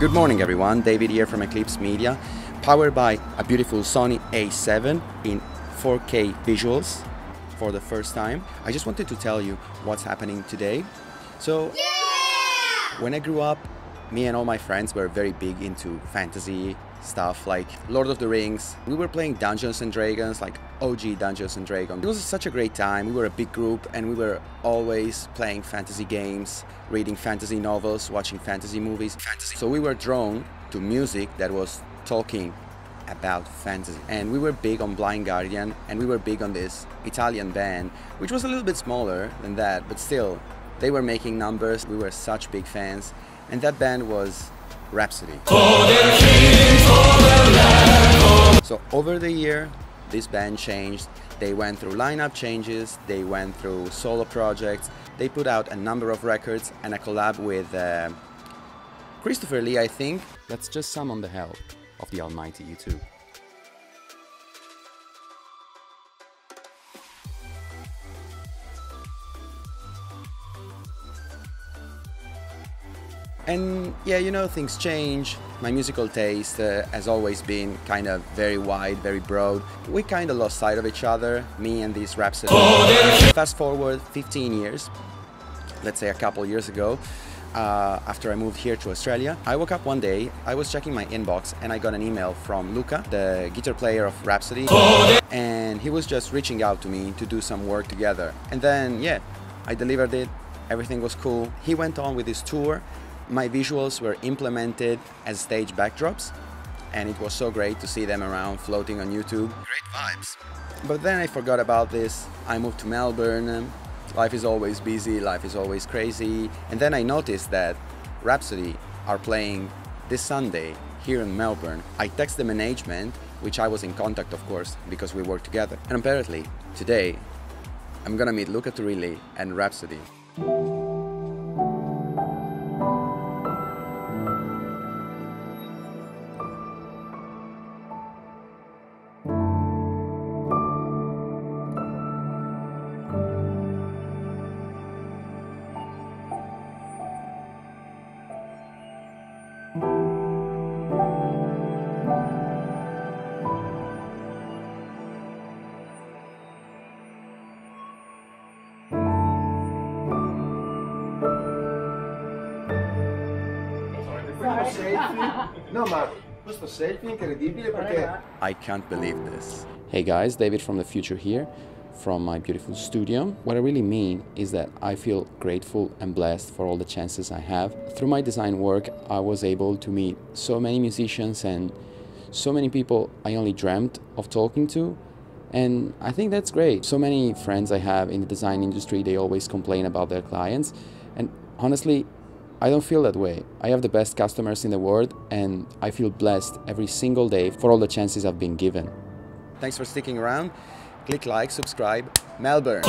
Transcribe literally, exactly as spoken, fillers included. Good morning everyone, David here from Eclipse Media, powered by a beautiful Sony A seven in four K visuals for the first time. I just wanted to tell you what's happening today. So, yeah! When I grew up, me and all my friends were very big into fantasy stuff like Lord of the Rings. We were playing Dungeons and Dragons, like O G Dungeons and Dragons. It was such a great time. We were a big group and we were always playing fantasy games, reading fantasy novels, watching fantasy movies. Fantasy. So we were drawn to music that was talking about fantasy. And we were big on Blind Guardian and we were big on this Italian band, which was a little bit smaller than that, but still, they were making numbers. We were such big fans. And that band was Rhapsody. For the king, for the land, so over the year, this band changed. They went through lineup changes, they went through solo projects, they put out a number of records and a collab with uh, Christopher Lee, I think. Let's just summon the help of the almighty YouTube. And yeah, you know, things change. My musical taste uh, has always been kind of very wide, very broad. We kind of lost sight of each other, me and this Rhapsody. Fast forward fifteen years, let's say a couple years ago, uh, after I moved here to Australia, I woke up one day, I was checking my inbox and I got an email from Luca, the guitar player of Rhapsody, and he was just reaching out to me to do some work together. And then, yeah, I delivered it, everything was cool. He went on with his tour. My visuals were implemented as stage backdrops and it was so great to see them around floating on YouTube. Great vibes. But then I forgot about this. I moved to Melbourne. Life is always busy, life is always crazy. And then I noticed that Rhapsody are playing this Sunday here in Melbourne. I texted the management, which I was in contact of course, because we work together. And apparently today I'm gonna meet Luca Turilli and Rhapsody. No, ma questo selfie è incredibile perché... I can't believe this. Hey guys, David from the future here, from my beautiful studio. What I really mean is that I feel grateful and blessed for all the chances I have. Through my design work, I was able to meet so many musicians and so many people I only dreamt of talking to. And I think that's great. So many friends I have in the design industry, they always complain about their clients. And honestly, I don't feel that way. I have the best customers in the world and I feel blessed every single day for all the chances I've been given. Thanks for sticking around. Click like, subscribe. Melbourne.